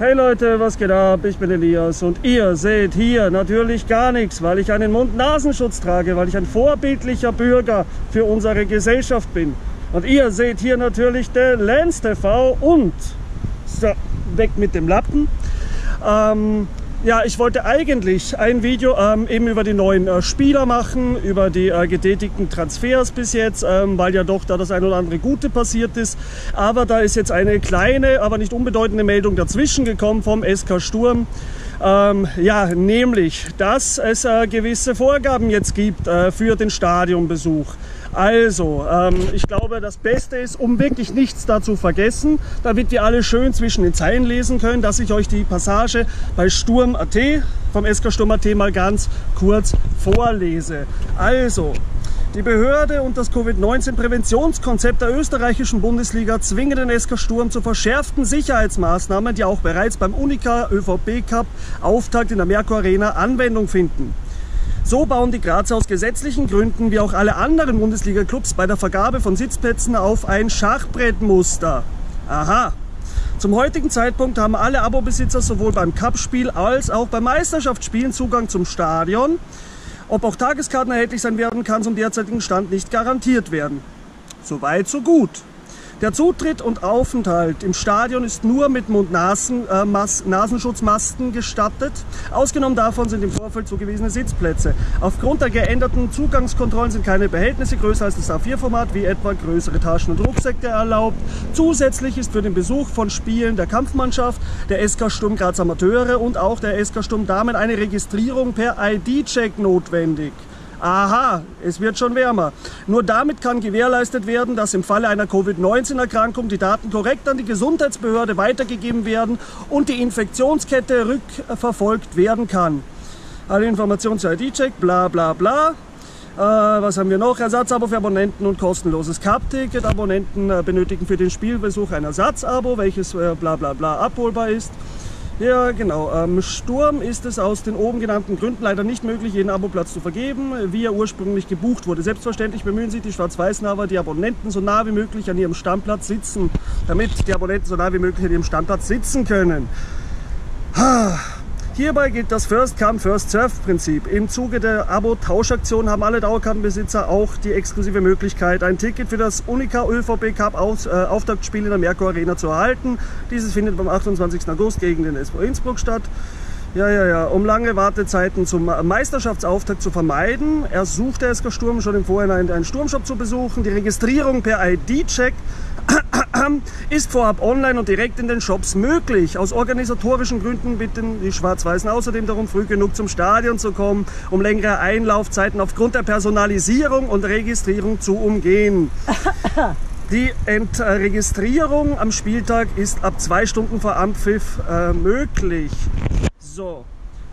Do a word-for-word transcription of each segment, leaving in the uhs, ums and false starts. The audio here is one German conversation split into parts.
Hey Leute, was geht ab? Ich bin Elias und ihr seht hier natürlich gar nichts, weil ich einen Mund-Nasen-Schutz trage, weil ich ein vorbildlicher Bürger für unsere Gesellschaft bin. Und ihr seht hier natürlich den LensTV und so, weg mit dem Lappen. Ähm, ja, ich wollte eigentlich ein Video ähm, eben über die neuen äh, Spieler machen, über die äh, getätigten Transfers bis jetzt, ähm, weil ja doch da das ein oder andere Gute passiert ist. Aber da ist jetzt eine kleine, aber nicht unbedeutende Meldung dazwischen gekommen vom S K Sturm. Ähm, ja, nämlich, dass es äh, gewisse Vorgaben jetzt gibt äh, für den Stadionbesuch. Also, ähm, ich glaube, das Beste ist, um wirklich nichts dazu vergessen, damit wir alle schön zwischen den Zeilen lesen können, dass ich euch die Passage bei Sturm punkt A T vom S K Sturm punkt A T mal ganz kurz vorlese. Also, die Behörde und das Covid neunzehn-Präventionskonzept der österreichischen Bundesliga zwingen den S K Sturm zu verschärften Sicherheitsmaßnahmen, die auch bereits beim Unica ÖVP Cup Auftakt in der Merkur Arena Anwendung finden. So bauen die Grazer aus gesetzlichen Gründen wie auch alle anderen Bundesliga-Clubs bei der Vergabe von Sitzplätzen auf ein Schachbrettmuster. Aha. Zum heutigen Zeitpunkt haben alle Abobesitzer sowohl beim Cup-Spiel als auch bei Meisterschaftsspielen Zugang zum Stadion. Ob auch Tageskarten erhältlich sein werden, kann zum derzeitigen Stand nicht garantiert werden. Soweit, so gut. Der Zutritt und Aufenthalt im Stadion ist nur mit Mund-Nasen-Nasenschutzmasken gestattet. Ausgenommen davon sind im Vorfeld zugewiesene Sitzplätze. Aufgrund der geänderten Zugangskontrollen sind keine Behältnisse größer als das A vier Format, wie etwa größere Taschen und Rucksäcke erlaubt. Zusätzlich ist für den Besuch von Spielen der Kampfmannschaft, der S K Sturm Graz Amateure und auch der S K Sturm Damen eine Registrierung per I D-Check notwendig. Aha, es wird schon wärmer. Nur damit kann gewährleistet werden, dass im Falle einer Covid neunzehn-Erkrankung die Daten korrekt an die Gesundheitsbehörde weitergegeben werden und die Infektionskette rückverfolgt werden kann. Alle Informationen zu I D-Check, bla bla bla. Äh, was haben wir noch? Ersatzabo für Abonnenten und kostenloses Cup-Ticket. Abonnenten äh, benötigen für den Spielbesuch ein Ersatzabo, welches äh, bla bla bla abholbar ist. Ja, genau. Ähm, Sturm ist es aus den oben genannten Gründen leider nicht möglich, jeden Aboplatz zu vergeben, wie er ursprünglich gebucht wurde. Selbstverständlich bemühen sich die Schwarz-Weißen aber, die Abonnenten so nah wie möglich an ihrem Stammplatz sitzen, damit die Abonnenten so nah wie möglich an ihrem Stammplatz sitzen können. Hierbei gilt das First-Come-First-Serve-Prinzip. Im Zuge der Abo-Tauschaktion haben alle Dauerkartenbesitzer auch die exklusive Möglichkeit, ein Ticket für das Unica ÖVP Cup Auftaktspiel in der Merkur Arena zu erhalten. Dieses findet am achtundzwanzigsten August gegen den S V Innsbruck statt. Ja, ja, ja. Um lange Wartezeiten zum Meisterschaftsauftakt zu vermeiden, ersucht der S K Sturm schon im Vorhinein einen Sturmshop zu besuchen. Die Registrierung per I D-Check ist vorab online und direkt in den Shops möglich. Aus organisatorischen Gründen bitten die Schwarz-Weißen außerdem darum, früh genug zum Stadion zu kommen, um längere Einlaufzeiten aufgrund der Personalisierung und Registrierung zu umgehen. Die Entregistrierung am Spieltag ist ab zwei Stunden vor Anpfiff äh, möglich. So,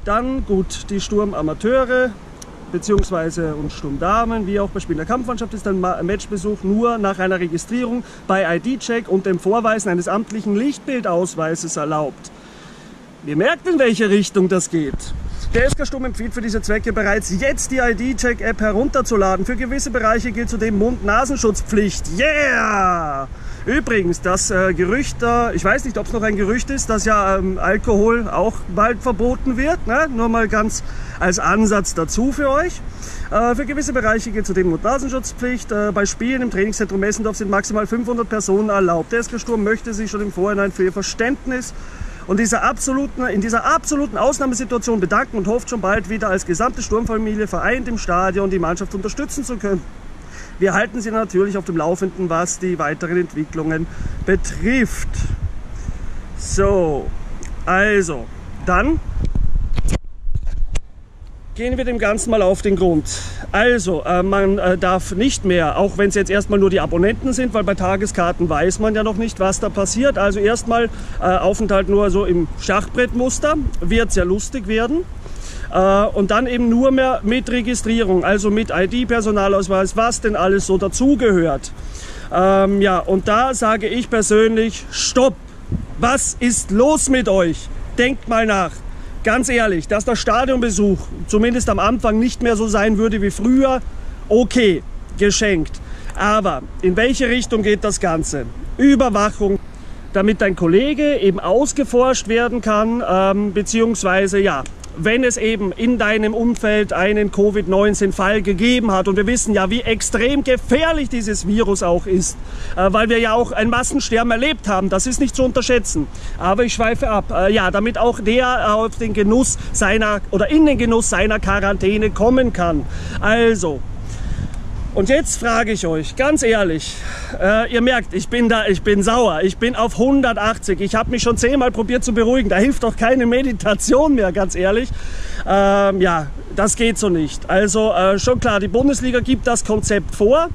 dann gut, die Sturm-Amateure beziehungsweise und Sturmdamen, wie auch bei Spielen der Kampfmannschaft, ist ein Matchbesuch nur nach einer Registrierung bei I D-Check und dem Vorweisen eines amtlichen Lichtbildausweises erlaubt. Ihr merkt, in welche Richtung das geht. Der S K Sturm empfiehlt für diese Zwecke bereits jetzt die I D-Check-App herunterzuladen. Für gewisse Bereiche gilt zudem Mund-Nasen-Schutzpflicht. Yeah! Übrigens, das äh, Gerücht, äh, ich weiß nicht, ob es noch ein Gerücht ist, dass ja ähm, Alkohol auch bald verboten wird, ne? Nur mal ganz als Ansatz dazu für euch. Äh, für gewisse Bereiche gilt zudem Mund-Nasen-Schutzpflicht. Äh, bei Spielen im Trainingszentrum Messendorf sind maximal fünfhundert Personen erlaubt. Der S K Sturm möchte sich schon im Vorhinein für ihr Verständnis und dieser absoluten, in dieser absoluten Ausnahmesituation bedanken und hofft schon bald wieder als gesamte Sturmfamilie vereint im Stadion die Mannschaft unterstützen zu können. Wir halten Sie natürlich auf dem Laufenden, was die weiteren Entwicklungen betrifft. So, also, dann gehen wir dem Ganzen mal auf den Grund. Also, äh, man äh, darf nicht mehr, auch wenn es jetzt erstmal nur die Abonnenten sind, weil bei Tageskarten weiß man ja noch nicht, was da passiert. Also erstmal äh, Aufenthalt nur so im Schachbrettmuster, wird sehr lustig werden. Uh, und dann eben nur mehr mit Registrierung, also mit I D, Personalausweis, was denn alles so dazugehört. Ähm, ja, und da sage ich persönlich, stopp! Was ist los mit euch? Denkt mal nach. Ganz ehrlich, dass der Stadionbesuch zumindest am Anfang nicht mehr so sein würde wie früher, okay, geschenkt. Aber in welche Richtung geht das Ganze? Überwachung. damit dein Kollege eben ausgeforscht werden kann, ähm, beziehungsweise ja, wenn es eben in deinem Umfeld einen Covid neunzehn-Fall gegeben hat. Und wir wissen ja, wie extrem gefährlich dieses Virus auch ist, äh, weil wir ja auch ein Massensterben erlebt haben. Das ist nicht zu unterschätzen. Aber ich schweife ab. Äh, ja, damit auch der auf den Genuss seiner oder in den Genuss seiner Quarantäne kommen kann. Also, und jetzt frage ich euch, ganz ehrlich, äh, ihr merkt, ich bin da, ich bin sauer, ich bin auf hundertachtzig, ich habe mich schon zehnmal probiert zu beruhigen, da hilft doch keine Meditation mehr, ganz ehrlich. Ähm, ja, das geht so nicht. Also äh, schon klar, die Bundesliga gibt das Konzept vor,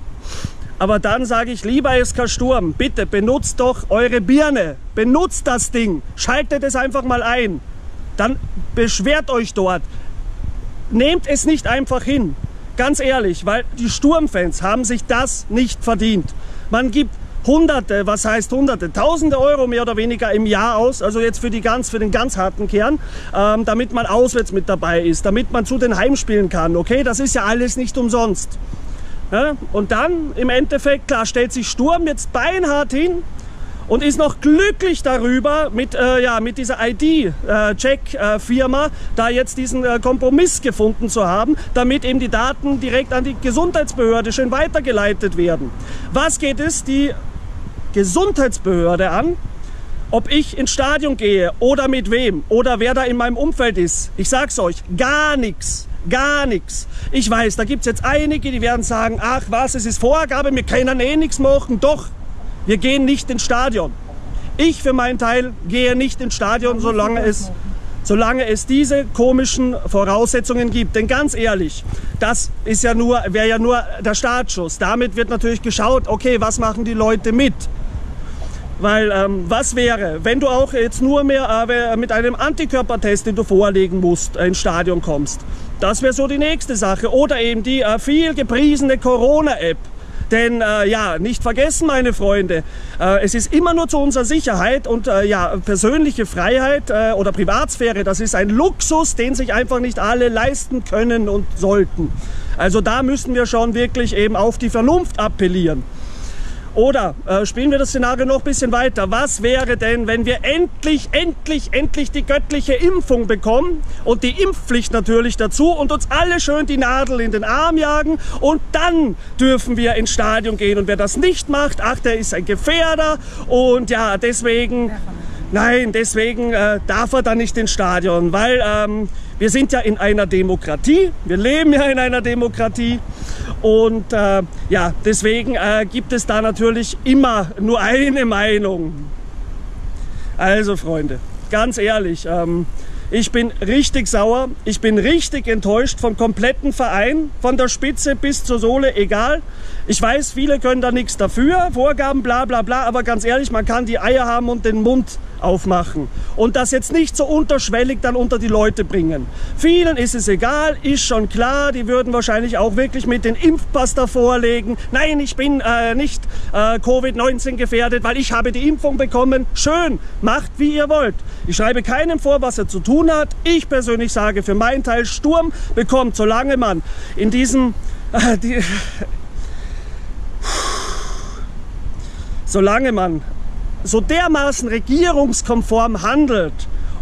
aber dann sage ich, lieber S K Sturm, bitte benutzt doch eure Birne, benutzt das Ding, schaltet es einfach mal ein, dann beschwert euch dort, nehmt es nicht einfach hin. Ganz ehrlich, weil die Sturmfans haben sich das nicht verdient. Man gibt Hunderte, was heißt Hunderte, Tausende Euro mehr oder weniger im Jahr aus, also jetzt für, die ganz, für den ganz harten Kern, ähm, damit man auswärts mit dabei ist, damit man zu den Heimspielen kann, okay? Das ist ja alles nicht umsonst. Ja? Und dann im Endeffekt, klar, stellt sich Sturm jetzt beinhart hin und ist noch glücklich darüber, mit, äh, ja, mit dieser I D-Check-Firma äh, da jetzt diesen äh, Kompromiss gefunden zu haben, damit eben die Daten direkt an die Gesundheitsbehörde schön weitergeleitet werden. Was geht es die Gesundheitsbehörde an, ob ich ins Stadion gehe oder mit wem oder wer da in meinem Umfeld ist? Ich sag's euch, gar nichts. Gar nichts. Ich weiß, da gibt es jetzt einige, die werden sagen, ach was, es ist Vorgabe, wir können eh nichts machen, doch. Wir gehen nicht ins Stadion. Ich für meinen Teil gehe nicht ins Stadion, solange es, solange es diese komischen Voraussetzungen gibt. Denn ganz ehrlich, das ist ja nur, wäre ja nur der Startschuss. Damit wird natürlich geschaut, okay, was machen die Leute mit? Weil ähm, was wäre, wenn du auch jetzt nur mehr äh, mit einem Antikörpertest, den du vorlegen musst, ins Stadion kommst? Das wäre so die nächste Sache. Oder eben die äh, viel gepriesene Corona-App. Denn äh, ja, nicht vergessen, meine Freunde, äh, es ist immer nur zu unserer Sicherheit und äh, ja, persönliche Freiheit äh, oder Privatsphäre, das ist ein Luxus, den sich einfach nicht alle leisten können und sollten. Also da müssen wir schon wirklich eben auf die Vernunft appellieren. Oder äh, spielen wir das Szenario noch ein bisschen weiter. Was wäre denn, wenn wir endlich, endlich, endlich die göttliche Impfung bekommen und die Impfpflicht natürlich dazu und uns alle schön die Nadel in den Arm jagen und dann dürfen wir ins Stadion gehen und wer das nicht macht, ach, der ist ein Gefährder und ja, deswegen, nein, deswegen äh, darf er dann nicht ins Stadion, weil ähm, wir sind ja in einer Demokratie, wir leben ja in einer Demokratie. Und äh, ja, deswegen äh, gibt es da natürlich immer nur eine Meinung. Also Freunde, ganz ehrlich, ähm, ich bin richtig sauer, ich bin richtig enttäuscht vom kompletten Verein, von der Spitze bis zur Sohle, egal. Ich weiß, viele können da nichts dafür, Vorgaben, bla bla bla, aber ganz ehrlich, man kann die Eier haben und den Mund aufmachen und das jetzt nicht so unterschwellig dann unter die Leute bringen. Vielen ist es egal, ist schon klar, die würden wahrscheinlich auch wirklich mit den Impfpass davor legen. Nein, ich bin äh, nicht äh, Covid neunzehn gefährdet, weil ich habe die Impfung bekommen. Schön, macht wie ihr wollt. Ich schreibe keinem vor, was er zu tun hat. Ich persönlich sage für meinen Teil, Sturm bekommt, solange man in diesem... Äh, die, solange man... so dermaßen regierungskonform handelt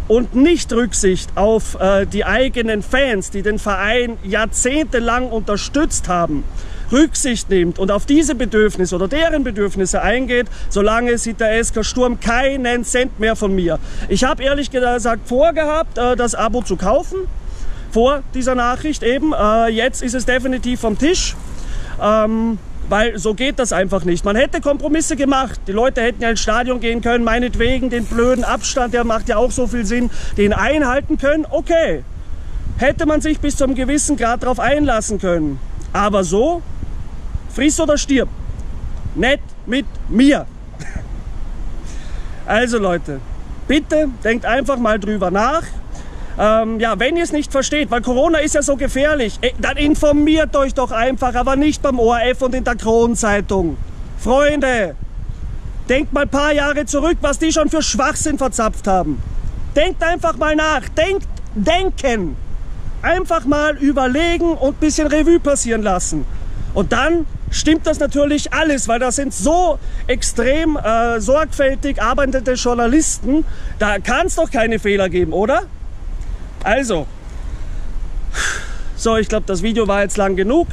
und nicht Rücksicht auf äh, die eigenen Fans, die den Verein jahrzehntelang unterstützt haben, Rücksicht nimmt und auf diese Bedürfnisse oder deren Bedürfnisse eingeht, solange sieht der S K Sturm keinen Cent mehr von mir. Ich habe ehrlich gesagt vorgehabt, äh, das Abo zu kaufen, vor dieser Nachricht eben. Äh, jetzt ist es definitiv vom Tisch. Ähm, Weil so geht das einfach nicht. Man hätte Kompromisse gemacht. Die Leute hätten ja ins Stadion gehen können, meinetwegen den blöden Abstand, der macht ja auch so viel Sinn, den einhalten können. Okay, hätte man sich bis zu einem gewissen Grad darauf einlassen können. Aber so, friss oder stirb. Nett mit mir. Also Leute, bitte denkt einfach mal drüber nach. Ähm, ja, wenn ihr es nicht versteht, weil Corona ist ja so gefährlich, ey, dann informiert euch doch einfach, aber nicht beim O R F und in der Kronen-Zeitung. Freunde, denkt mal ein paar Jahre zurück, was die schon für Schwachsinn verzapft haben. Denkt einfach mal nach, denkt, denken. Einfach mal überlegen und ein bisschen Revue passieren lassen. Und dann stimmt das natürlich alles, weil das sind so extrem äh, sorgfältig arbeitende Journalisten, da kann es doch keine Fehler geben, oder? Also, so, ich glaube, das Video war jetzt lang genug.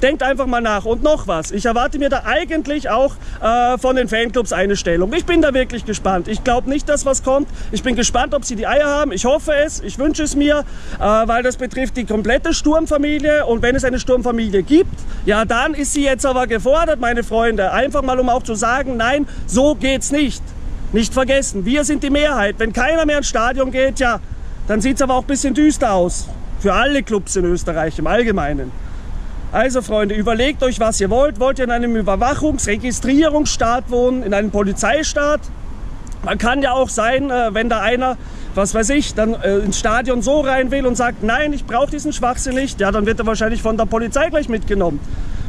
Denkt einfach mal nach. Und noch was, ich erwarte mir da eigentlich auch äh, von den Fanclubs eine Stellung. Ich bin da wirklich gespannt. Ich glaube nicht, dass was kommt. Ich bin gespannt, ob sie die Eier haben. Ich hoffe es, ich wünsche es mir, äh, weil das betrifft die komplette Sturmfamilie. Und wenn es eine Sturmfamilie gibt, ja, dann ist sie jetzt aber gefordert, meine Freunde. Einfach mal, um auch zu sagen, nein, so geht's nicht. Nicht vergessen, wir sind die Mehrheit. Wenn keiner mehr ins Stadion geht, ja, dann sieht es aber auch ein bisschen düster aus. Für alle Clubs in Österreich im Allgemeinen. Also Freunde, überlegt euch, was ihr wollt. Wollt ihr in einem Überwachungs-Registrierungsstaat wohnen, in einem Polizeistaat? Man kann ja auch sein, wenn da einer, was weiß ich, dann ins Stadion so rein will und sagt, nein, ich brauche diesen Schwachsinn nicht, ja, dann wird er wahrscheinlich von der Polizei gleich mitgenommen.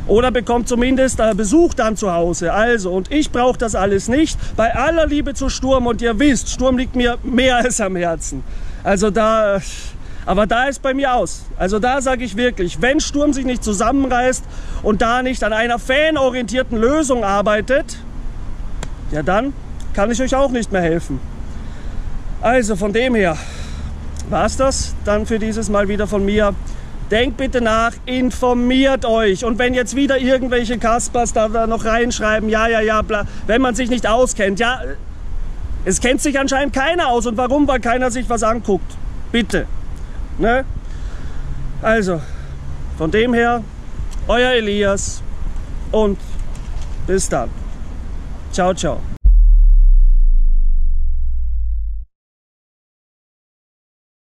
Oder bekommt zumindest Besuch dann zu Hause. Also, und ich brauche das alles nicht. Bei aller Liebe zu Sturm, und ihr wisst, Sturm liegt mir mehr als am Herzen. Also da... Aber da ist bei mir aus. Also da sage ich wirklich, wenn Sturm sich nicht zusammenreißt und da nicht an einer fanorientierten Lösung arbeitet, ja, dann kann ich euch auch nicht mehr helfen. Also von dem her war es das dann für dieses Mal wieder von mir. Denkt bitte nach, informiert euch. Und wenn jetzt wieder irgendwelche Kaspers da, da noch reinschreiben, ja, ja, ja, bla, wenn man sich nicht auskennt, ja, es kennt sich anscheinend keiner aus. Und warum? Weil keiner sich was anguckt. Bitte. Ne? Also, von dem her, euer Elias und bis dann. Ciao, ciao.